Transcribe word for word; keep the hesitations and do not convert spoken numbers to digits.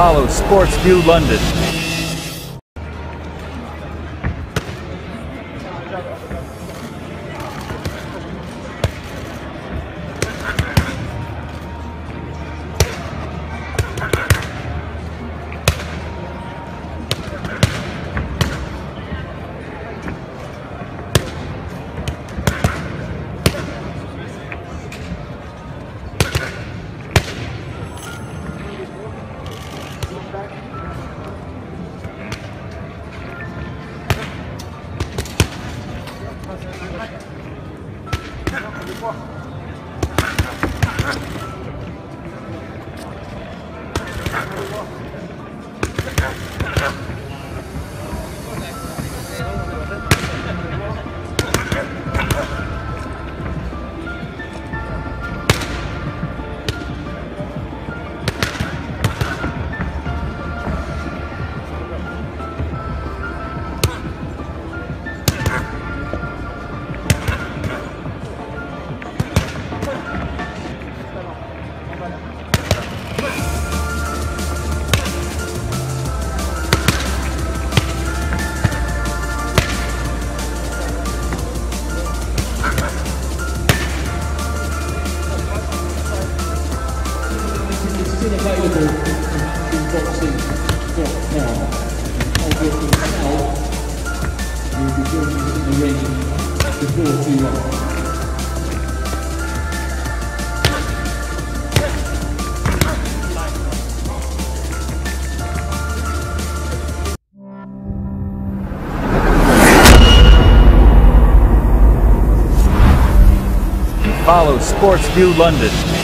follow SportsView London. Available in boxing dot com. Obviously, now you'll be joining us in the ring before too long. Follow SportsView London.